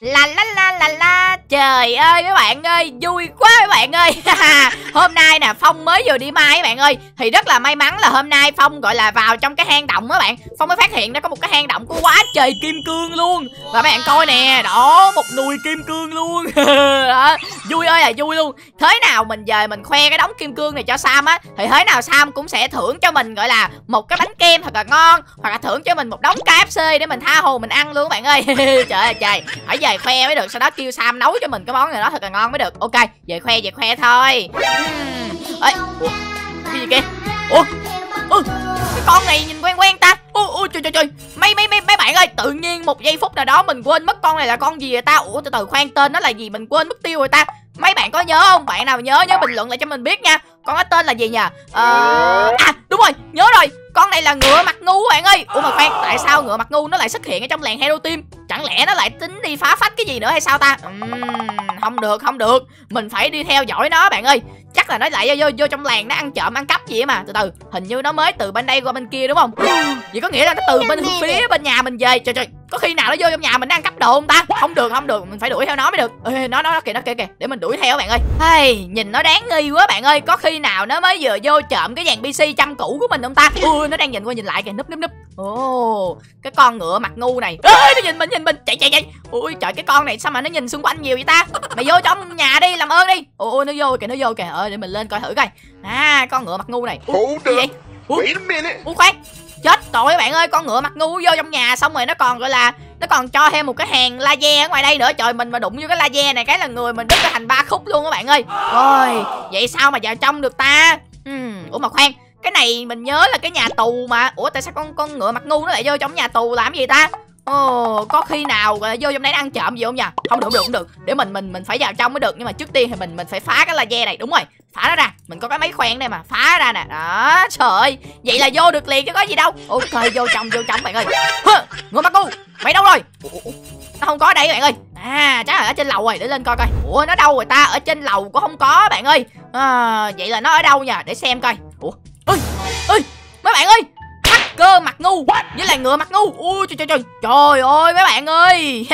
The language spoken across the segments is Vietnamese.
La la la la la. Trời ơi các bạn ơi, vui quá các bạn ơi. Hôm nay nè, Phong mới vừa đi mai các bạn ơi. Thì rất là may mắn là hôm nay Phong gọi là vào trong cái hang động các bạn. Phong mới phát hiện nó có một cái hang động của quá trời kim cương luôn. Và các bạn coi nè, đó, một nùi kim cương luôn. Đó, vui ơi là vui luôn. Thế nào mình về mình khoe cái đống kim cương này cho Sam á, thì thế nào Sam cũng sẽ thưởng cho mình gọi là một cái bánh kem thật là ngon, hoặc là thưởng cho mình một đống KFC để mình tha hồ mình ăn luôn các bạn ơi. Trời ơi trời, phải về khoe mới được, sau đó kêu Sam nấu cho mình cái món này đó thật là ngon mới được. Ok, về khoe thôi. Ê, ủa, cái gì kìa? Ủa, cái con này nhìn quen quen ta. Ôi trời trời trời, mấy bạn ơi, tự nhiên một giây phút nào đó mình quên mất con này là con gì vậy ta. Ủa, từ từ khoan, tên nó là gì mình quên mất tiêu rồi ta. Mấy bạn có nhớ không? Bạn nào nhớ nhớ bình luận lại cho mình biết nha. Con nó tên là gì nhỉ? À đúng rồi, nhớ rồi, con này là ngựa mặt ngu bạn ơi. Ủa mà khoan, tại sao ngựa mặt ngu nó lại xuất hiện ở trong làng Hero Team? Chẳng lẽ nó lại tính đi phá phách cái gì nữa hay sao ta? Không được, mình phải đi theo dõi nó bạn ơi. Chắc là nó lại vô trong làng nó ăn trộm ăn cắp gì mà. Từ từ, hình như nó mới từ bên đây qua bên kia đúng không? Vậy có nghĩa là nó từ bên phía bên nhà mình về. Trời trời, có khi nào nó vô trong nhà mình nó ăn cắp đồ không ta? Không được, mình phải đuổi theo nó mới được. Ê, nó kìa, để mình đuổi theo bạn ơi. Hey, nhìn nó đáng nghi quá bạn ơi. Có khi nào nó mới vừa vô trộm cái dàn PC chăm cũ của mình không ta? Ui, nó đang nhìn qua nhìn lại kìa, núp. Ồ, cái con ngựa mặt ngu này. Ê, nó nhìn mình, chạy. Ui trời, cái con này sao mà nó nhìn xung quanh nhiều vậy ta? Mày vô trong nhà đi, làm ơn đi. Ôi nó vô kìa. Để mình lên coi thử coi. À, con ngựa mặt ngu này. Ủa, gì vậy? Ủa khoan, chết tội các bạn ơi, con ngựa mặt ngu vô trong nhà xong rồi nó còn gọi là nó còn cho thêm một cái hàng laser ở ngoài đây nữa. Trời, mình mà đụng vô cái laser này cái là người mình đứt ra thành 3 khúc luôn các bạn ơi. Ôi, vậy sao mà vào trong được ta? Ủa mà khoan, cái này mình nhớ là cái nhà tù mà. Ủa tại sao con ngựa mặt ngu nó lại vô trong nhà tù làm gì ta? Ồ, có khi nào gọi là vô trong đấy nó ăn trộm gì không nhỉ? Không được. Để mình phải vào trong mới được, nhưng mà trước tiên thì mình phải phá cái laser này, đúng rồi. Phá nó ra, mình có cái máy khoan đây mà, phá ra nè. Đó, trời ơi, vậy là vô được liền chứ có gì đâu. Ok, vô trong bạn ơi. Ngựa mặt ngu, mày đâu rồi? Nó không có ở đây bạn ơi. À, chắc là ở trên lầu rồi, để lên coi coi. Ủa, nó đâu rồi ta? Ở trên lầu cũng không có bạn ơi. À, vậy là nó ở đâu nhỉ? Để xem coi. Ủa, ơi, mấy bạn ơi, cơ mặt ngu với lại ngựa mặt ngu. Ui trời ơi mấy bạn ơi.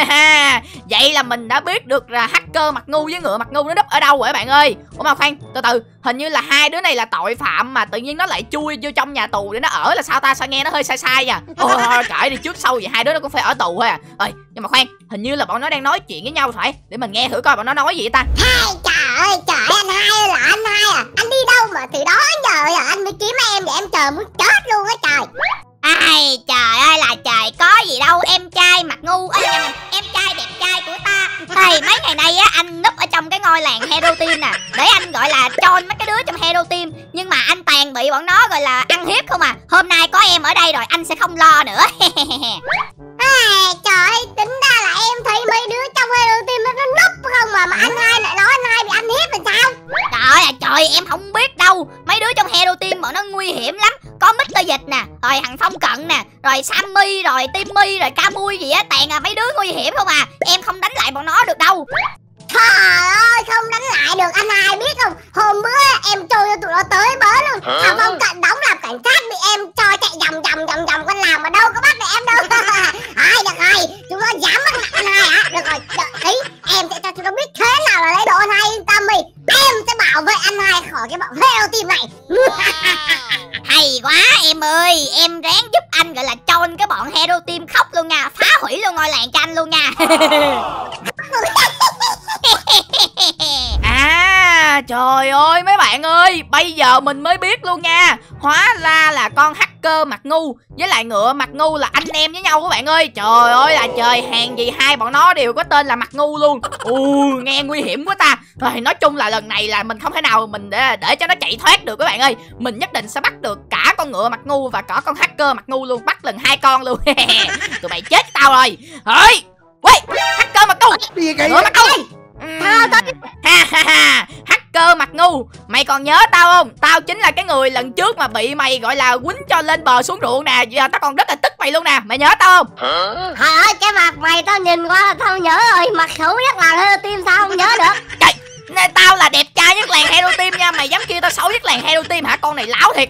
Vậy là mình đã biết được là hacker mặt ngu với ngựa mặt ngu nó núp ở đâu rồi các bạn ơi. Ủa mà khoan, từ từ, hình như là hai đứa này là tội phạm mà tự nhiên nó lại chui vô trong nhà tù để nó ở là sao ta? Sao nghe nó hơi sai nha. Thôi kệ đi, trước sau gì hai đứa nó cũng phải ở tù thôi à. Nhưng mà khoan, hình như là bọn nó đang nói chuyện với nhau phải. Để mình nghe thử coi bọn nó nói gì vậy ta. Hai, trời ơi, anh hai à. Anh đi đâu mà từ đó giờ là anh mới kiếm em để em chờ muốn chết luôn á trời. Ai trời ơi là trời, có gì đâu em trai mặt ngu. Em trai đẹp trai của ta. Thì mấy ngày nay á, anh núp ở trong cái ngôi làng Hero Team nè, để anh gọi là troll mấy cái đứa trong Hero Team. Nhưng mà anh toàn bị bọn nó gọi là ăn hiếp không à. Hôm nay có em ở đây rồi, anh sẽ không lo nữa. À, trời ơi, tính ra là em thấy mấy đứa trong Hero Team nó núp không mà anh hai lại nói anh hai bị ăn hiếp làm sao? Trời ơi trời, em không biết đâu. Mấy đứa trong Hero Team bọn nó nguy hiểm lắm. Có Mr. Dịch nè, rồi thằng Phong Cận nè, rồi Sammy, rồi Timmy, rồi Camui gì á. Tàn à, mấy đứa nguy hiểm không à. Em không đánh lại bọn nó được đâu. Trời ơi, không đánh lại được. Anh hai biết không, hôm bữa em trôi cho tụi nó tới bớ luôn. Thằng Phong Cận đóng làm cảnh sát bị em cho chạy vòng quanh làm mà đâu có bắt được em đâu. Ai được rồi, chúng nó dám bắt nạt anh hai hả? Được rồi, đợi tí em sẽ cho chúng nó biết thế nào là lấy đồ anh hai. Yên tâm đi, em sẽ bảo vệ anh hai khỏi cái bọn Hero Team này. Hay quá em ơi, em ráng giúp anh gọi là trôn cái bọn Hero Team khóc luôn nha, phá hủy luôn ngôi làng cho anh luôn nha. À, trời ơi mấy bạn ơi, bây giờ mình mới biết luôn nha. Hóa ra là con hacker mặt ngu với lại ngựa mặt ngu là anh em với nhau các bạn ơi. Trời ơi là trời, hàng gì hai bọn nó đều có tên là mặt ngu luôn. Nghe nguy hiểm quá ta. Rồi, nói chung là lần này là mình không thể nào mình để cho nó chạy thoát được các bạn ơi. Mình nhất định sẽ bắt được cả con ngựa mặt ngu và cả con hacker mặt ngu luôn, bắt lần 2 con luôn. Tụi mày chết tao rồi. Ơi, quay, hacker mặt ngu, ngựa mặt ngu. Hacker mặt ngu, mày còn nhớ tao không? Tao chính là cái người lần trước mà bị mày gọi là quýnh cho lên bờ xuống ruộng nè. Giờ tao còn rất là tức mày luôn nè, mày nhớ tao không? Trời ơi, cái mặt mày tao nhìn qua là tao nhớ rồi. Mặt xấu nhất là Hero Team sao không nhớ được? Trời, tao là đẹp trai cha nhất làng Hero Team nha. Mày dám kêu tao xấu nhất làng Hero Team hả? Con này láo thiệt.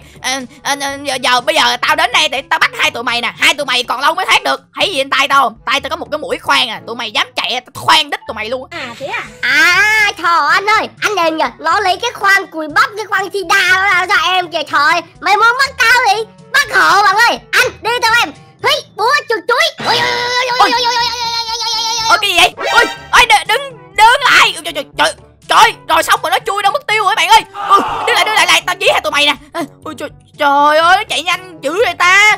Bây giờ tao đến đây để tao bắt hai tụi mày nè. Hai tụi mày còn lâu mới thoát được. Thấy gì trên tay tao không? Tay tao có một cái mũi khoan à. Tụi mày dám chạy tao khoan đít tụi mày luôn. À thế à? À trời anh ơi, anh đền nhờ. Nó lấy cái khoan cùi bắp, cái khoan thi đa nó ra cho em kìa. Trời, mày muốn bắt tao thì bắt hộ bạn ơi. Anh đi tao em. Hí, búa chuột chuối. Ôi cái gì vậy? Ôi, ôi đứng lại. Trời, rồi xong rồi nó chui đâu mất tiêu rồi bạn ơi. Đứng lại, tao dí hai tụi mày nè. Ôi trời ơi, nó chạy nhanh dữ vậy ta.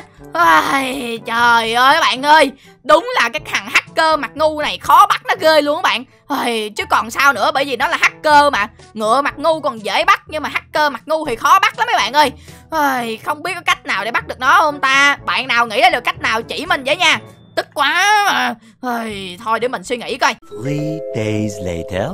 Ai, trời ơi các bạn ơi, đúng là cái thằng hacker mặt ngu này khó bắt nó ghê luôn các bạn. Ai, chứ còn sao nữa, bởi vì nó là hacker mà. Ngựa mặt ngu còn dễ bắt, nhưng mà hacker mặt ngu thì khó bắt lắm các bạn ơi. Ai, không biết có cách nào để bắt được nó không ta. Bạn nào nghĩ ra được cách nào chỉ mình vậy nha. Tức quá mà. Ai, thôi để mình suy nghĩ coi. 3 days later.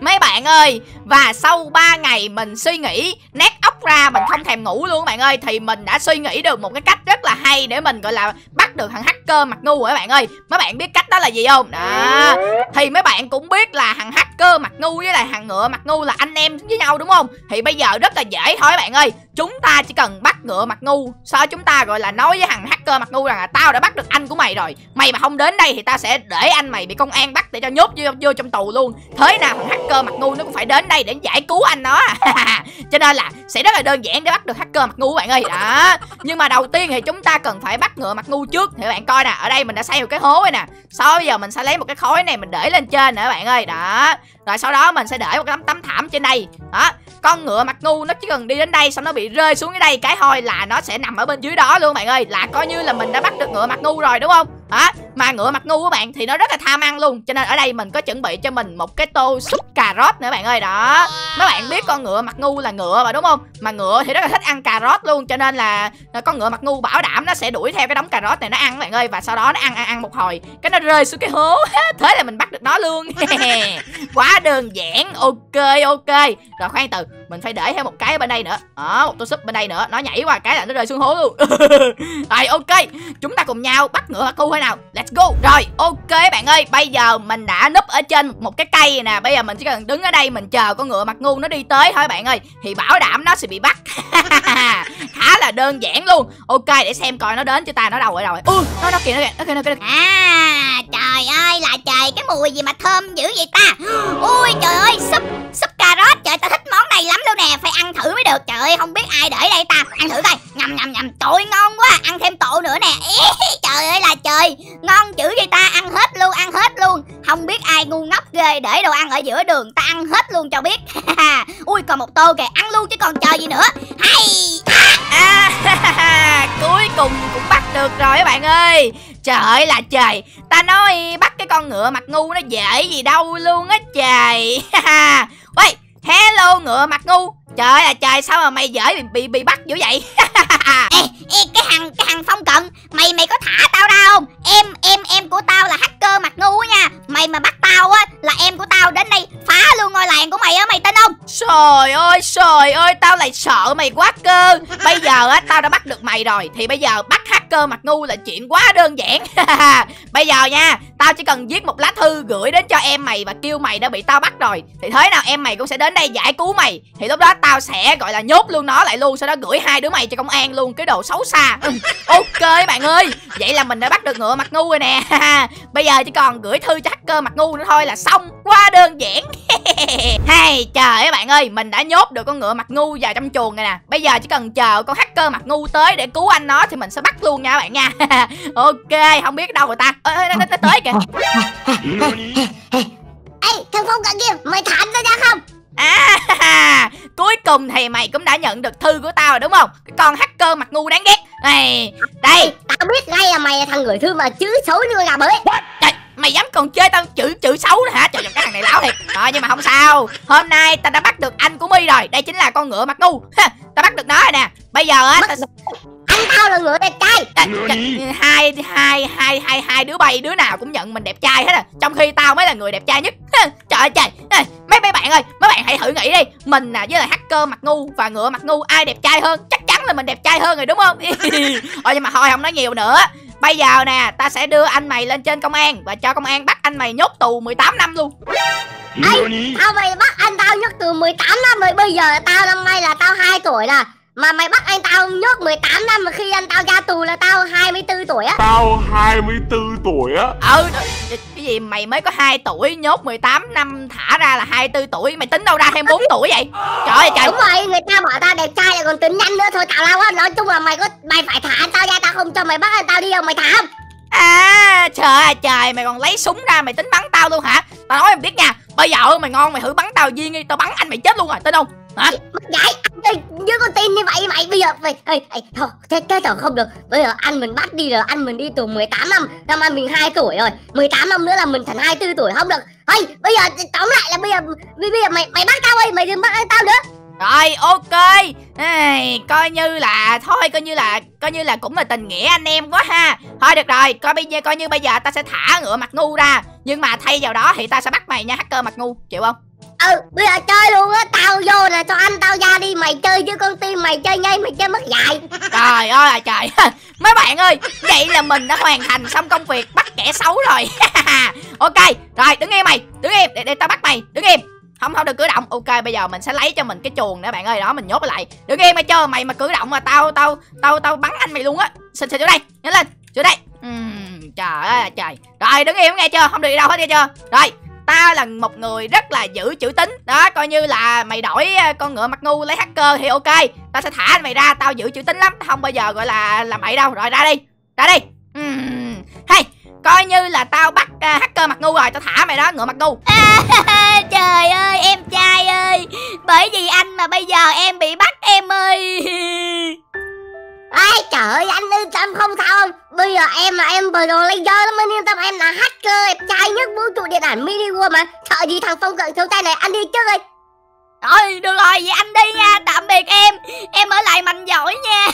Mấy bạn ơi, và sau 3 ngày mình suy nghĩ nát óc ra, mình không thèm ngủ luôn các bạn ơi, thì mình đã suy nghĩ được một cái cách rất là hay để mình gọi là bắt được thằng hacker mặt ngu rồi các bạn ơi. Mấy bạn biết cách đó là gì không? Đó. Thì mấy bạn cũng biết là thằng hacker mặt ngu với lại thằng ngựa mặt ngu là anh em với nhau đúng không? Thì bây giờ rất là dễ thôi các bạn ơi. Chúng ta chỉ cần bắt ngựa mặt ngu, sau chúng ta gọi là nói với thằng hacker mặt ngu rằng là tao đã bắt được anh của mày rồi. Mày mà không đến đây thì tao sẽ để anh mày bị công an bắt để cho nhốt vô trong tù luôn. Thế nào thằng hacker mặt ngu nó cũng phải đến đây để giải cứu anh nó. Cho nên là sẽ rất là đơn giản để bắt được hacker mặt ngu các bạn ơi. Đó. Nhưng mà đầu tiên thì chúng ta cần phải bắt ngựa mặt ngu trước. Thì các bạn coi nè, ở đây mình đã xây một cái hố rồi nè. Sau bây giờ mình sẽ lấy một cái khối này mình để lên trên nữa các bạn ơi. Đó. Rồi sau đó mình sẽ để một cái tấm thảm trên đây. Đó. Con ngựa mặt ngu nó chỉ cần đi đến đây xong nó bị rơi xuống cái đây cái thôi là nó sẽ nằm ở bên dưới đó luôn bạn ơi. Là coi như là mình đã bắt được ngựa mặt ngu rồi đúng không? Đó. Mà ngựa mặt ngu của bạn thì nó rất là tham ăn luôn. Cho nên ở đây mình có chuẩn bị cho mình một cái tô súp cà rốt nữa bạn ơi. Đó. Mấy bạn biết con ngựa mặt ngu là ngựa mà đúng không? Mà ngựa thì rất là thích ăn cà rốt luôn. Cho nên là con ngựa mặt ngu bảo đảm nó sẽ đuổi theo cái đống cà rốt này nó ăn bạn ơi. Và sau đó nó ăn một hồi cái nó rơi xuống cái hố. Thế là mình bắt được nó luôn. Quá đơn giản. Ok. Rồi khoan từ, mình phải để thêm một cái bên đây nữa. Đó, một tô súp bên đây nữa. Nó nhảy qua cái là nó rơi xuống hố luôn. Rồi ok, chúng ta cùng nhau bắt ngựa mặt ngu thế nào. Let's go. Rồi ok bạn ơi, bây giờ mình đã núp ở trên một cái cây nè. Bây giờ mình chỉ cần đứng ở đây mình chờ con ngựa mặt ngu nó đi tới thôi bạn ơi. Thì bảo đảm nó sẽ bị bắt. Khá là đơn giản luôn. Ok, để xem coi nó đến cho ta. Nó đâu rồi? Nó kìa. À trời ơi là trời, cái mùi gì mà thơm dữ vậy ta. Ui trời ơi, súp cà rốt. Trời, ta thích món này lắm luôn nè, phải ăn thử mới được. Trời ơi, không biết ai để đây ta. Ăn thử coi. Nhầm. Trời ngon quá. Ăn thêm tổ nữa nè. Trời ơi là trời, ngon dữ vậy ta. Ăn hết luôn. Không biết ai ngu ngốc ghê, để đồ ăn ở giữa đường. Ta ăn hết luôn cho biết. Ui còn một tô kìa, ăn luôn chứ còn chờ gì nữa. Cuối cùng cũng bắt được rồi các bạn ơi. Trời ơi là trời, ta nói bắt cái con ngựa mặt ngu nó dễ gì đâu luôn á trời. Ui, hello ngựa mặt ngu. Trời ơi trời, sao mà mày dễ bị bắt dữ vậy? Cái thằng Phong Cận, mày có thả tao ra không? Em của tao là hacker mặt ngu á nha. Mày mà bắt tao á là em của tao đến đây phá luôn ngôi làng của mày á, mày tin không? Trời ơi, tao lại sợ mày quá cơ. Bây giờ á tao đã bắt được mày rồi thì bây giờ bắt hacker mặt ngu là chuyện quá đơn giản. Bây giờ nha, tao chỉ cần viết một lá thư gửi đến cho em mày và kêu mày đã bị tao bắt rồi. Thì thế nào em mày cũng sẽ đến đây giải cứu mày. Thì lúc đó tao sẽ gọi là nhốt luôn nó lại luôn, sau đó gửi hai đứa mày cho công an luôn, cái đồ xấu xa. Ok bạn ơi, vậy là mình đã bắt được ngựa mặt ngu rồi nè. Bây giờ chỉ còn gửi thư cho hacker mặt ngu nữa thôi là xong, quá đơn giản. Hey trời ơi bạn ơi, mình đã nhốt được con ngựa mặt ngu vào trong chuồng rồi nè. Bây giờ chỉ cần chờ con hacker mặt ngu tới để cứu anh nó thì mình sẽ bắt luôn nha các bạn nha. Ok, không biết đâu rồi ta. Nó tới kìa. Ê, thằng Phong Cận kia, mày thả nó ra không? Cuối cùng thì mày cũng đã nhận được thư của tao rồi đúng không? Cái con hacker mặt ngu đáng ghét. Đây, tao biết ngay là mày là thằng gửi thư mà chứ xấu như là bởi. Trời, mày dám còn chơi tao chữ xấu nữa hả? Trời ơi, cái thằng này láo thiệt. Rồi nhưng mà không sao, hôm nay tao đã bắt được anh của Mi rồi. Đây chính là con ngựa mặt ngu. Tao bắt được nó rồi nè. Bây giờ á anh tao là ngựa đẹp trai. Hai đứa bay, đứa nào cũng nhận mình đẹp trai hết à. Trong khi tao mới là người đẹp trai nhất. Trời ơi. Mấy bạn ơi, mấy bạn hãy thử nghĩ đi. Mình với lại hacker mặt ngu và ngựa mặt ngu, ai đẹp trai hơn? Chắc chắn là mình đẹp trai hơn rồi đúng không? Nhưng mà thôi không nói nhiều nữa. Bây giờ nè, ta sẽ đưa anh mày lên trên công an và cho công an bắt anh mày nhốt tù 18 năm luôn. Ê, tao mày bắt anh tao nhốt từ 18 năm rồi. Bây giờ tao năm nay là tao 2 tuổi là. Mà mày bắt anh tao nhốt 18 năm mà khi anh tao ra tù là tao 24 tuổi á. Tao 24 tuổi á. Ừ, cái gì mày mới có 2 tuổi nhốt 18 năm thả ra là 24 tuổi. Mày tính đâu ra 24 tuổi vậy? Trời ơi trời. Đúng rồi, người ta bảo tao đẹp trai lại còn tính nhanh nữa. Thôi tào lao quá, nói chung là mày phải thả anh tao ra. Tao không cho mày bắt anh tao đi đâu, mày thả không? À trời ơi trời, mày còn lấy súng ra mày tính bắn tao luôn hả? Tao nói mày biết nha, bây giờ mày ngon mày thử bắn tao viên đi, tao bắn anh mày chết luôn rồi, tin không? Hả? Vậy với con tin như vậy mày bây giờ mày thôi thế tao không được. Bây giờ anh mình bắt đi rồi, anh mình đi tù 18 năm, năm anh mình 2 tuổi rồi, 18 năm nữa là mình thành 24 tuổi, không được. Thôi bây giờ tóm lại là bây giờ mày bắt tao đi, mày đừng bắt tao nữa. Rồi ok, coi như là cũng là tình nghĩa anh em quá ha. Thôi được rồi, coi như bây giờ ta sẽ thả ngựa mặt ngu ra, nhưng mà thay vào đó thì ta sẽ bắt mày nha hacker mặt ngu, chịu không? Ừ, bây giờ chơi luôn á, tao vô là cho anh tao ra đi, mày chơi chứ con tim mày chơi ngay, mày chơi mất dạy. Trời ơi là trời. Mấy bạn ơi, vậy là mình đã hoàn thành xong công việc bắt kẻ xấu rồi. Ok, rồi đứng im mày, đứng im để tao bắt mày, đứng im. Không được cử động. Ok, bây giờ mình sẽ lấy cho mình cái chuồng nữa bạn ơi, đó mình nhốt lại. Đừng nghe mày chơi, mày mà cử động mà tao bắn anh mày luôn á. Xin chỗ đây, nhớ lên, chỗ đây. Trời ơi trời. Rồi đứng im nghe chưa? Không được đi đâu hết nghe chưa? Rồi, tao là một người rất là giữ chữ tín. Đó, coi như là mày đổi con ngựa mặt ngu lấy hacker thì ok. Tao sẽ thả anh mày ra, tao giữ chữ tín lắm, tao không bao giờ gọi là làm bậy đâu. Rồi ra đi. Ra đi. Hey, coi như là tao bắt hacker mặt ngu rồi, tao thả mày đó ngựa mặt ngu. Trời ơi em trai ơi, bởi vì anh mà bây giờ em bị bắt em ơi. Ai trời ơi anh ơi, anh không sao không? Bây giờ em là em pro laser lắm, anh yên tâm, em là hacker đẹp trai nhất vũ trụ điện ảnh Mini World mà. Sợ gì thằng Phong cận xấu trai này, anh đi trước đi. Rồi được rồi, vậy anh đi nha, tạm biệt em ở lại mạnh giỏi nha.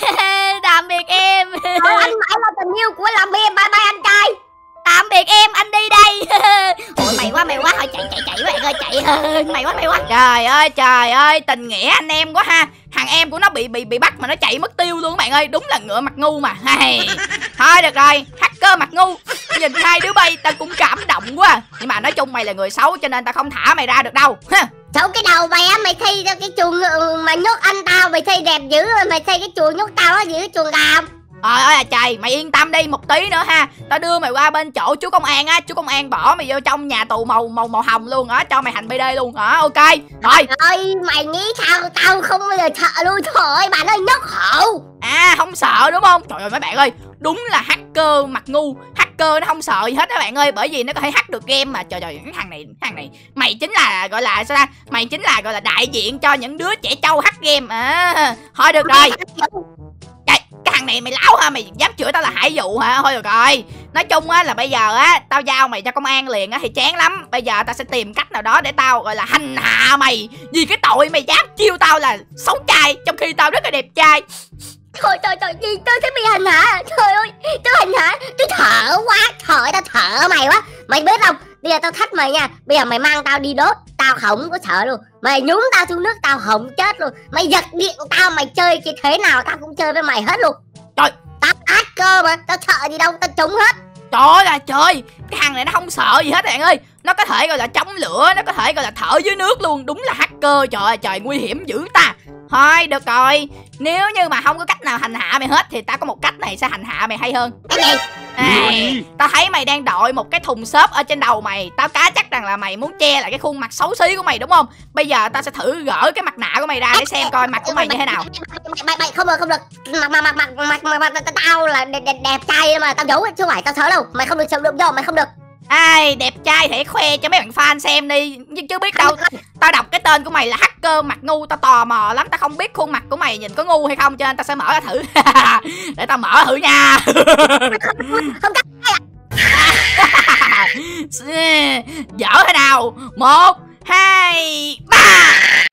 Tạm biệt em. Rồi, anh mãi là tình yêu của lòng em, bye bye anh trai. Tạm biệt em, anh đi đây. Ôi mày quá, thôi chạy bạn ơi, chạy mày quá. Trời ơi, tình nghĩa anh em quá ha. Thằng em của nó bị bắt mà nó chạy mất tiêu luôn các bạn ơi, đúng là ngựa mặt ngu mà. Thôi được rồi, hacker mặt ngu, nhìn hai đứa bay tao cũng cảm động quá. Nhưng mà nói chung mày là người xấu cho nên tao không thả mày ra được đâu. Xấu cái đầu mày á, mày thi ra cái chuồng mà nhốt anh tao, mày thi đẹp dữ rồi, mày thi cái chuồng nhốt tao á, gì cái chuồng gà. Trời ơi trời, mày yên tâm đi, một tí nữa ha tao đưa mày qua bên chỗ chú công an á, chú công an bỏ mày vô trong nhà tù màu hồng luôn á, cho mày hành PD luôn hả? Ok rồi. Ơi mày nghĩ sao tao không bao giờ sợ luôn. Trời ơi bà ơi, nhốt hộ à, không sợ đúng không? Trời ơi mấy bạn ơi, đúng là hacker mặt ngu, hacker nó không sợ gì hết các bạn ơi, bởi vì nó có thể hack được game mà. Trời, thằng này mày chính là gọi là sao ta, mày chính là gọi là đại diện cho những đứa trẻ trâu hack game à. Thôi được rồi, này mày láo ha, mày dám chửi tao là hải vụ hả? Thôi được rồi, nói chung á là bây giờ á tao giao mày cho công an liền á thì chán lắm. Bây giờ tao sẽ tìm cách nào đó để tao gọi là hành hạ mày vì cái tội mày dám chiêu tao là xấu trai trong khi tao rất là đẹp trai. Trời, gì tôi sẽ bị hành hạ. Trời ơi tôi hành hạ, tôi thở quá, trời tao thở mày quá. Mày biết không, bây giờ tao thách mày nha, bây giờ mày mang tao đi đốt tao không có sợ luôn, mày nhúng tao xuống nước tao không chết luôn, mày giật điện tao mày chơi chứ thế nào tao cũng chơi với mày hết luôn. Trời, tao hacker mà, tao sợ gì đâu, tao trúng hết. Trời ơi trời, cái thằng này nó không sợ gì hết bạn ơi, nó có thể gọi là chống lửa, nó có thể gọi là thở dưới nước luôn, đúng là hacker. Trời ơi trời, nguy hiểm dữ ta. Thôi được rồi, nếu như mà không có cách nào hành hạ mày hết thì tao có một cách này sẽ hành hạ mày hay hơn. Tao thấy mày đang đội một cái thùng xốp ở trên đầu mày, tao cá chắc rằng là mày muốn che lại cái khuôn mặt xấu xí của mày đúng không? Bây giờ tao sẽ thử gỡ cái mặt nạ của mày ra để xem coi mặt của mày như thế nào. Không được, mặt tao là đẹp trai mà tao giấu chứ không phải tao sợ đâu, mày không được sợ, mày không được. Ai đẹp trai thể khoe cho mấy bạn fan xem đi, nhưng chứ biết đâu. Tao đọc cái tên của mày là hacker mặt ngu, tao tò mò lắm, tao không biết khuôn mặt của mày nhìn có ngu hay không cho nên tao sẽ mở ra thử. Để tao mở thử nha. Dở thế nào, 1, 2, 3.